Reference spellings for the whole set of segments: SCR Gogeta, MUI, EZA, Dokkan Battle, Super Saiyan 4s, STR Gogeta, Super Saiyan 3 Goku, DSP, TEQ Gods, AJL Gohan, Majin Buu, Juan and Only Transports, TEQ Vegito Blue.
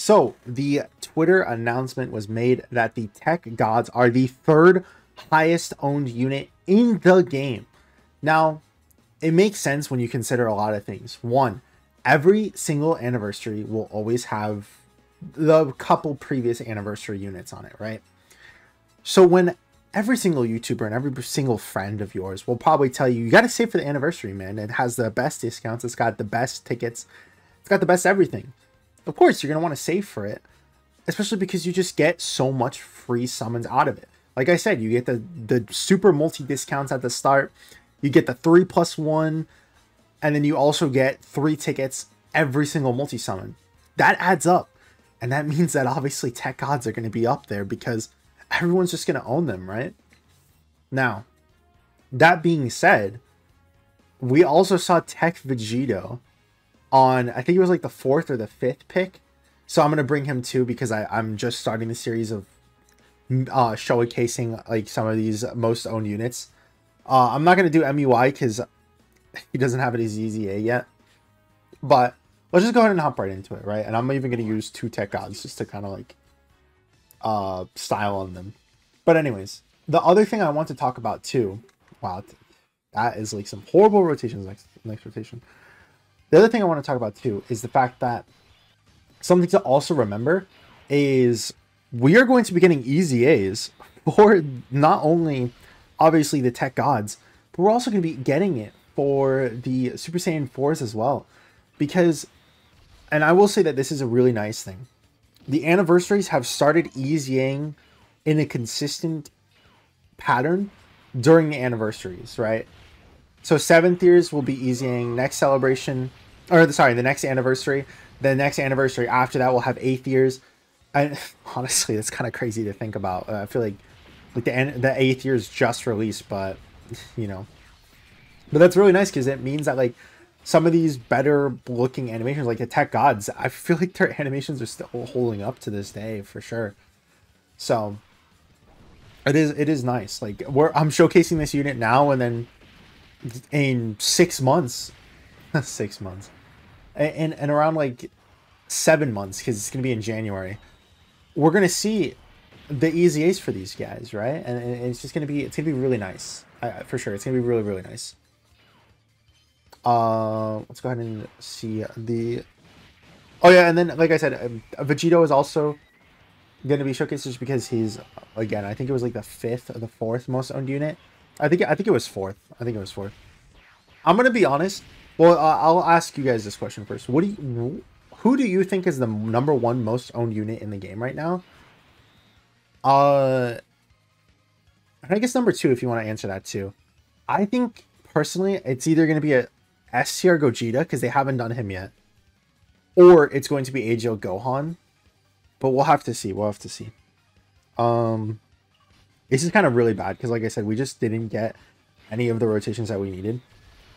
So the Twitter announcement was made that the TEQ Gods are the third highest owned unit in the game. Now, it makes sense when you consider a lot of things. One, every single anniversary will always have the couple previous anniversary units on it, right? So when every single YouTuber and every single friend of yours will probably tell you, you got to save for the anniversary, man. It has the best discounts. It's got the best tickets. It's got the best everything. Of course, you're going to want to save for it, especially because you just get so much free summons out of it. Like I said, you get the super multi discounts at the start. You get the 3+1, and then you also get 3 tickets every single multi-summon. That adds up, and that means that obviously TEQ Gods are going to be up there because everyone's just going to own them, right? Now, that being said, we also saw TEQ Vegito on, I think it was like the 4th or the 5th pick. So I'm going to bring him too because I'm just starting the series of showcasing like some of these most owned units. I'm not going to do MUI because he doesn't have it as EZA yet. But let's just go ahead and hop right into it, right? And I'm even going to use 2 TEQ Gods just to kind of like style on them. But anyways, the other thing I want to talk about too. Wow, that is like some horrible rotations next rotation. The other thing I want to talk about too is the fact that something to also remember is we are going to be getting EZAs for not only obviously the TEQ Gods, but we're also going to be getting it for the Super Saiyan 4s as well. Because, and I will say that this is a really nice thing, the anniversaries have started EZAing in a consistent pattern during the anniversaries, right? So 7th years will be EZAing next celebration, or sorry, the next anniversary. The next anniversary after that will have 8th years. And honestly, that's kind of crazy to think about. I feel like the 8th year is just released, but you know, but that's really nice because it means that like some of these better looking animations, like the TEQ Gods, I feel like their animations are still holding up to this day for sure. So it is nice. Like I'm showcasing this unit now, and then in 6 months, 6 months, and around like 7 months, because it's gonna be in January, we're gonna see the EZAs for these guys, right? And it's just gonna be, it's gonna be really nice, for sure. It's gonna be really, really nice. Let's go ahead and see the, oh yeah, and then like I said, Vegito is also gonna be showcased just because he's, again, I think it was like the 5th or the 4th most owned unit. I think it was 4th. I think it was 4th. I'm gonna be honest. Well, I'll ask you guys this question first. Who do you think is the #1 most owned unit in the game right now? I guess #2 if you want to answer that too. I think personally it's either going to be a STR Gogeta because they haven't done him yet, or it's going to be AJL Gohan, but we'll have to see. We'll have to see. This is kind of really bad because like I said, we just didn't get any of the rotations that we needed.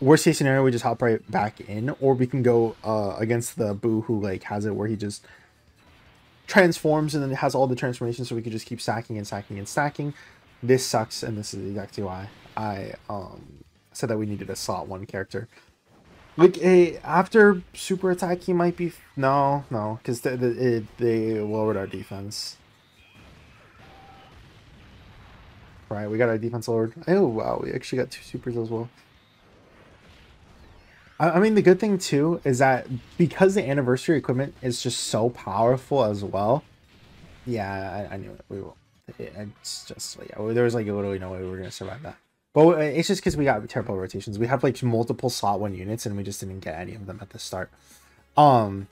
Worst case scenario, we just hop right back in, or we can go against the Buu who like has it where he just transforms and then has all the transformations, so we could just keep stacking and stacking and stacking. This sucks, and this is exactly why I said that we needed a slot 1 character. Like after super attack, he might be no, because they lowered our defense. Right, we got our defense lowered. Oh wow, we actually got 2 supers as well. I mean, the good thing too is that because the anniversary equipment is just so powerful as well. Yeah, I knew it. We will. It's just like, yeah, there was like literally no way we were gonna survive that. But it's just because we got terrible rotations. We have like multiple slot 1 units, and we just didn't get any of them at the start. The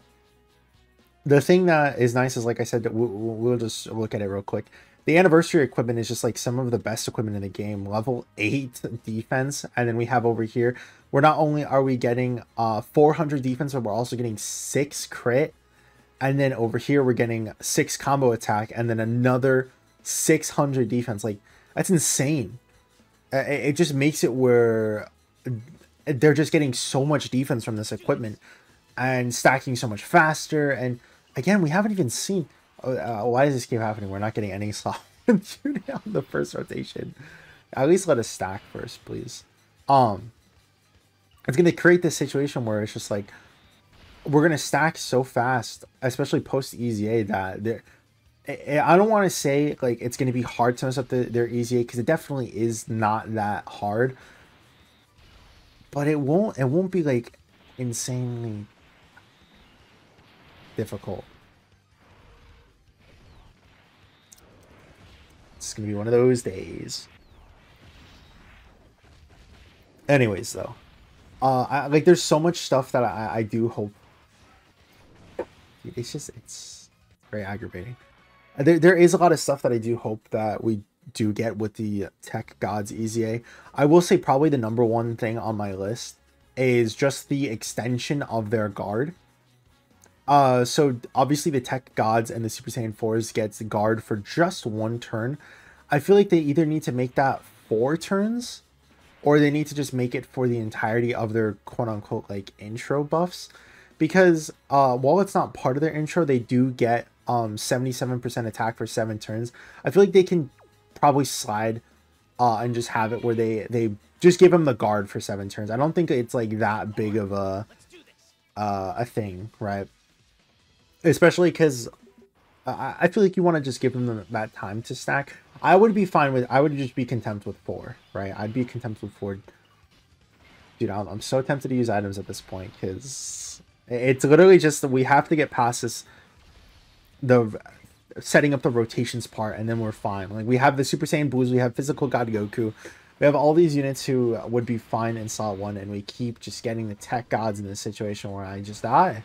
thing that is nice is, like I said, that we'll just look at it real quick. The anniversary equipment is just like some of the best equipment in the game. Level 8 defense, and then we have over here, we're not only are we getting 400 defense, but we're also getting 6 crit, and then over here we're getting 6 combo attack, and then another 600 defense. Like that's insane. It just makes it where they're just getting so much defense from this equipment and stacking so much faster. And again, we haven't even seen. Why does this keep happening? We're not getting any slot on the first rotation. At least let us stack first, please. It's going to create this situation where it's just like we're going to stack so fast, especially post EZA, that I don't want to say like it's going to be hard to mess up their EZA, because it definitely is not that hard, but it won't be like insanely difficult. It's going to be one of those days. Anyways, though, like there's so much stuff that I do hope. It's just, it's very aggravating. There is a lot of stuff that I do hope that we do get with the TEQ Gods EZA. I will say probably the number one thing on my list is just the extension of their guard. So obviously the TEQ Gods and the Super Saiyan 4s gets guard for just one turn. I feel like they either need to make that 4 turns, or they need to just make it for the entirety of their quote-unquote like intro buffs, because while it's not part of their intro, they do get 77% attack for 7 turns. I feel like they can probably slide and just have it where they just give them the guard for 7 turns. I don't think it's like that big of a thing, right? Especially because I feel like you want to just give them that time to stack. I would be fine with, I would just be content with 4, right? I'd be content with 4. Dude, I'm so tempted to use items at this point, because it's literally just that we have to get past this, the setting up the rotations part, and then we're fine. Like, we have the Super Saiyan Blues, we have Physical God Goku, we have all these units who would be fine in slot 1, and we keep just getting the TEQ Gods in this situation where I just die.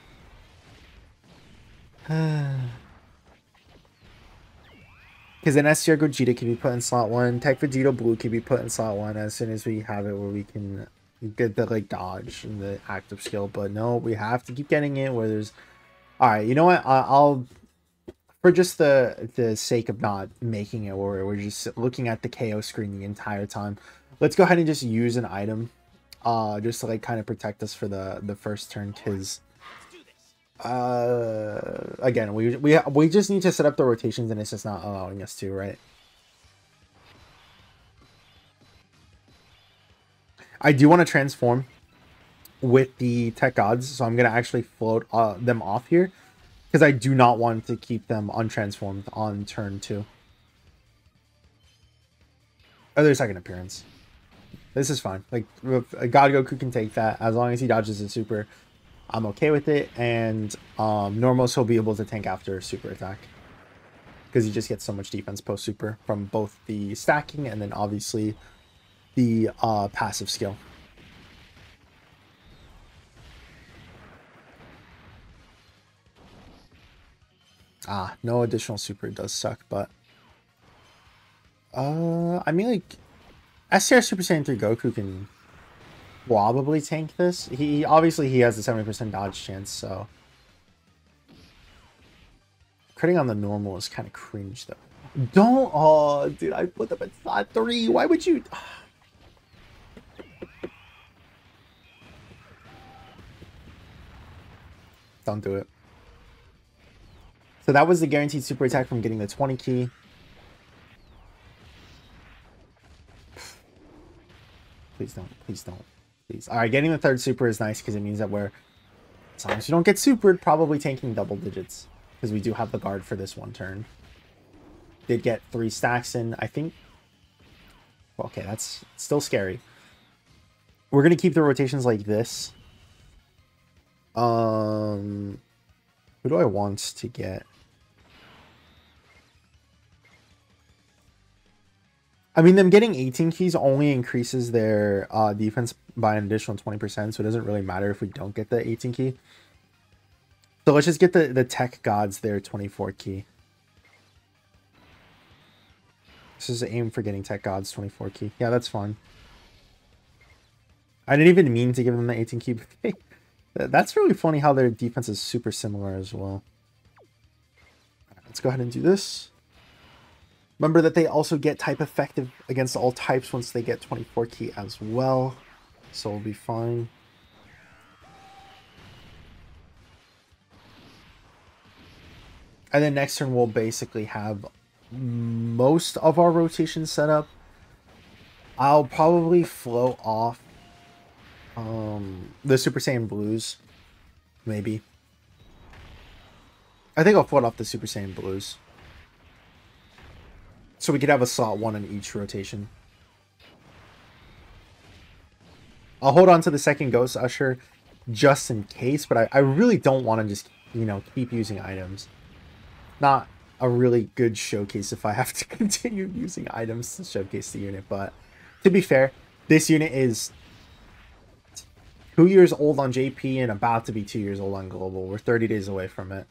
Because then STR Gogeta can be put in slot 1, TEQ Vegito Blue can be put in slot 1 as soon as we have it where we can get the like dodge and the active skill. But no, we have to keep getting it where there's... Alright, you know what? I'll... For just the sake of not making it where we're just looking at the KO screen the entire time, let's go ahead and just use an item just to like kind of protect us for the first turn, because... again, we just need to set up the rotations, and it's just not allowing us to, right? I do want to transform with the TEQ Gods, so I'm going to actually float them off here, because I do not want to keep them untransformed on turn 2. Oh, their second appearance. This is fine. Like, God Goku can take that as long as he dodges the super. I'm okay with it, and Normos will be able to tank after super attack, because he just gets so much defense post super from both the stacking and then obviously the passive skill. Ah, no additional super does suck, but I mean, like, SCR Super Saiyan 3 Goku can probably tank this. He obviously he has the 70% dodge chance, so critting on the normal is kind of cringe though. Don't, oh dude, I put them at slot 3. Why would you? Don't do it. So that was the guaranteed super attack from getting the 20 key. Please don't. Please don't. Please. All right, getting the 3rd super is nice, because it means that we're, as long as you don't get supered, probably tanking double digits, because we do have the guard for this 1 turn. Did get 3 stacks in, I think. Okay, that's still scary. We're going to keep the rotations like this. Who do I want to get? I mean, them getting 18 keys only increases their defense by an additional 20%, so it doesn't really matter if we don't get the 18 key. So let's just get the TEQ Gods their 24 key. This is the aim for getting TEQ Gods 24 key. Yeah, that's fine. I didn't even mean to give them the 18 key, but hey, that's really funny how their defense is super similar as well. All right, let's go ahead and do this. Remember that they also get type effective against all types once they get 24 key as well, so we'll be fine. And then next turn we'll basically have most of our rotation set up. I'll probably float off the Super Saiyan Blues, maybe. I think I'll put off the Super Saiyan Blues. So we could have a slot one in each rotation. I'll hold on to the second Ghost Usher just in case, but I really don't want to just, you know, keep using items. Not a really good showcase if I have to continue using items to showcase the unit, but to be fair, this unit is 2 years old on JP and about to be 2 years old on Global. We're 30 days away from it.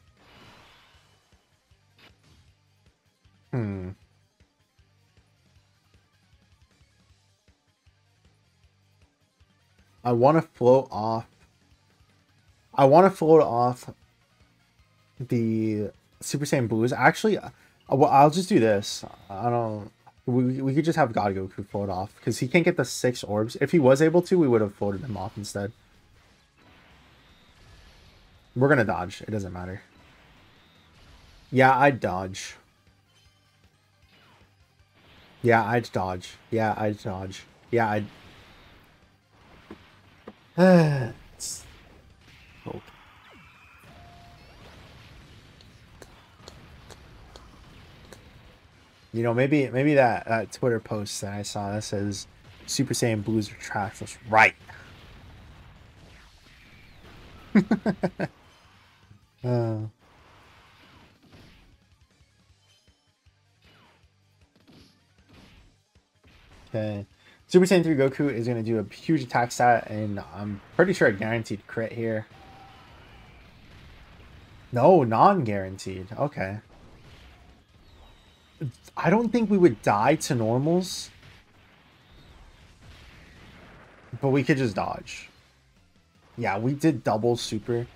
I want to float off. I want to float off the Super Saiyan Blues. Actually, well, I'll just do this. I don't. We could just have God Goku float off because he can't get the 6 orbs. If he was able to, we would have floated him off instead. We're gonna dodge. It doesn't matter. Yeah, I'd dodge. Yeah, I'd dodge. Yeah, I'd dodge. Yeah, I'd. It's... Oh. You know, maybe that Twitter post that I saw that says Super Saiyan Blues are trash was right. Okay. Super Saiyan 3 Goku is going to do a huge attack stat, and I'm pretty sure a guaranteed crit here. No, non-guaranteed. Okay. I don't think we would die to normals. But we could just dodge. Yeah, we did double super.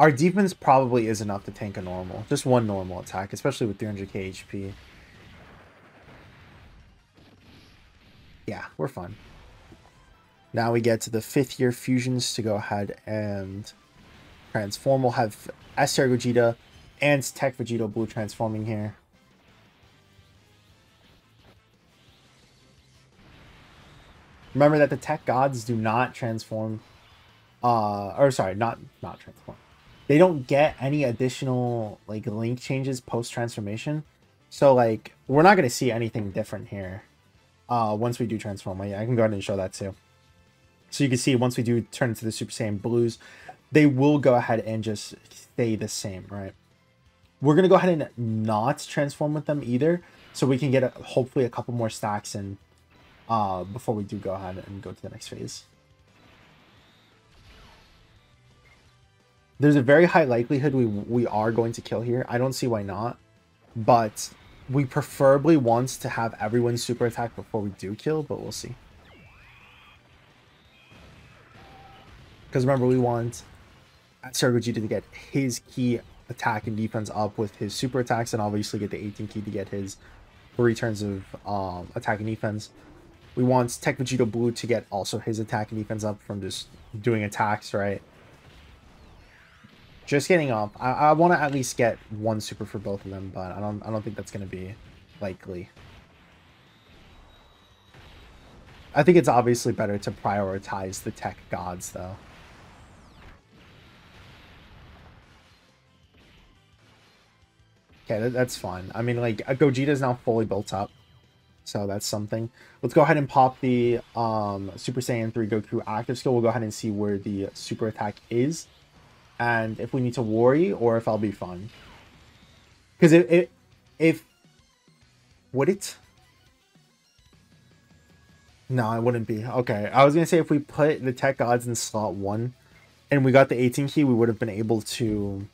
Our defense probably is enough to tank a normal. Just one normal attack, especially with 300k HP. Yeah, we're fine. Now we get to the 5th year fusions to go ahead and transform. We'll have STR Gogeta and TEQ Vegito Blue transforming here. Remember that the TEQ Gods do not transform. Or sorry, not transform. They don't get any additional like link changes post transformation. So like we're not gonna see anything different here. Once we do transform, I can go ahead and show that too. So you can see once we do turn into the Super Saiyan Blues, they will go ahead and just stay the same, right? We're going to go ahead and not transform with them either. So we can get hopefully a couple more stacks in before we do go ahead and go to the next phase. There's a very high likelihood we are going to kill here. I don't see why not, but... we preferably want to have everyone super attack before we do kill, but we'll see. Because remember, we want SCR Gogeta to get his key attack and defense up with his super attacks, and obviously get the 18 key to get his 3 turns of attack and defense. We want TEQ Vegito Blue to get also his attack and defense up from just doing attacks, right? Just getting up. I want to at least get one super for both of them, but I don't think that's going to be likely. I think it's obviously better to prioritize the TEQ Gods, though. Okay, that's fine. I mean, like, Gogeta is now fully built up, so that's something. Let's go ahead and pop the Super Saiyan 3 Goku active skill. We'll go ahead and see where the super attack is. And if we need to worry, or if I'll be fine. Because if would it? No, it wouldn't be. Okay, I was going to say if we put the TEQ Gods in slot 1, and we got the 18 key, we would have been able to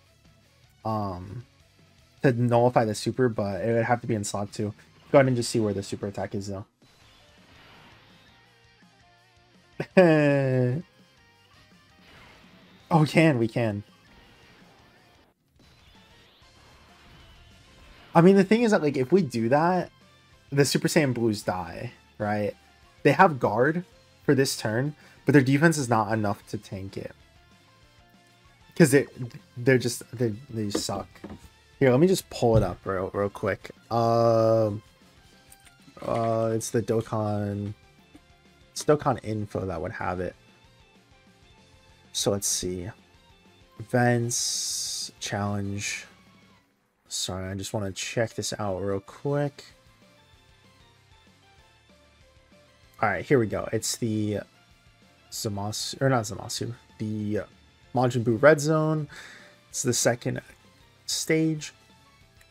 nullify the super, but it would have to be in slot 2. Go ahead and just see where the super attack is, though. Oh, we can. I mean, the thing is that, like, if we do that, the Super Saiyan Blues die, right? They have guard for this turn, but their defense is not enough to tank it. Because they suck. Here, let me just pull it up real quick. It's the Dokkan... It's Dokkan info that would have it. So let's see. Events, challenge, Sorry, I just want to check this out real quick. Alright, here we go. It's the Zamasu, or not Zamasu, the Majin Buu Red Zone. It's the second stage.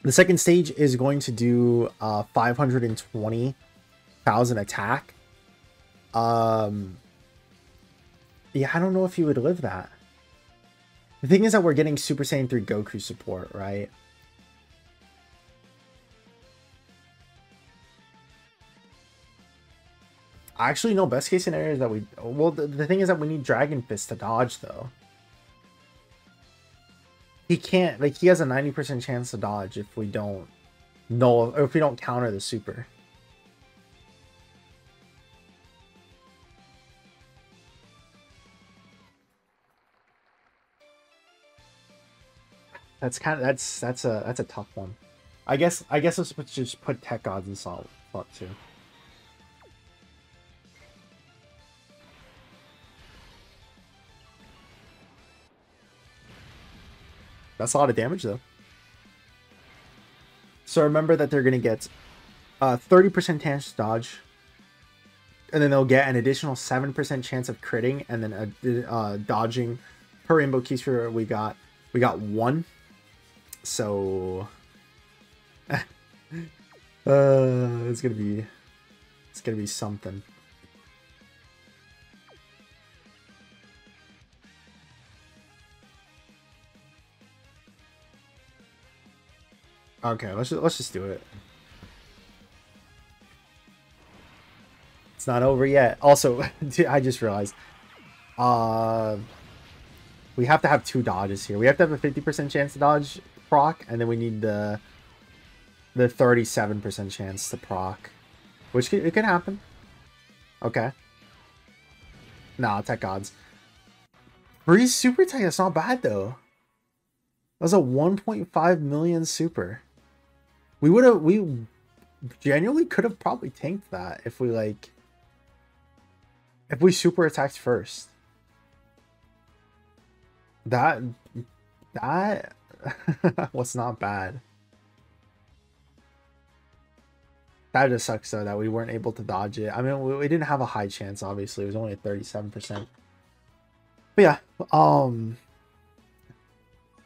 The second stage is going to do 520,000 attack. Yeah, I don't know if he would live that. The thing is that we're getting Super Saiyan 3 Goku support, right? Actually, no, best case scenario is that we... Well, the thing is that we need Dragon Fist to dodge, though. He can't... Like, he has a 90% chance to dodge if we don't know... Or if we don't counter the super. That's kind of... That's a tough one. I guess I'm supposed to just put TEQ Gods in slot 2. That's a lot of damage, though. So remember that they're going to get 30% chance to dodge. And then they'll get an additional 7% chance of critting. And then dodging per rainbow keystreamer, we got 1. So... It's going to be something. Okay, let's just do it. It's not over yet. Also, dude, I just realized we have to have 2 dodges here. We have to have a 50% chance to dodge proc, and then we need the 37% chance to proc, which it can happen. Okay. Nah, TEQ Gods. Breeze Super Tech, that's not bad though. That was a 1.5 million super. We genuinely could have probably tanked that if we if we super attacked first. That was not bad. That just sucks though that we weren't able to dodge it. I mean, we didn't have a high chance, obviously. It was only a 37%. But yeah,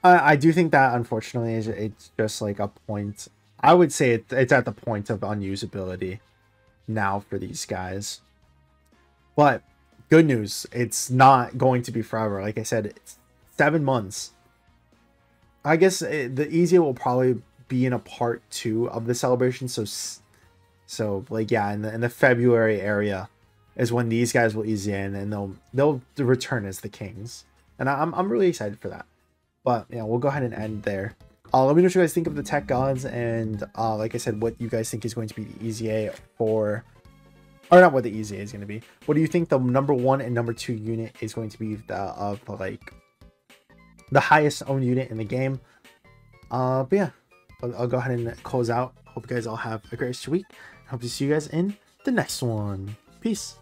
I do think that, unfortunately, it's just like a point. I would say it's at the point of unusability now for these guys. But good news, it's not going to be forever. Like I said, it's 7 months. I guess the easier will probably be in a part 2 of the celebration. So like, yeah, in the February area is when these guys will ease in and they'll return as the kings. And I'm really excited for that. But yeah, we'll go ahead and end there. Let me know what you guys think of the TEQ Gods and like I said, what you guys think is going to be the EZA for, or not what the EZA is going to be. What do you think the number 1 and number 2 unit is going to be the highest owned unit in the game? But yeah, I'll go ahead and close out. Hope you guys all have a great week. Hope to see you guys in the next one. Peace.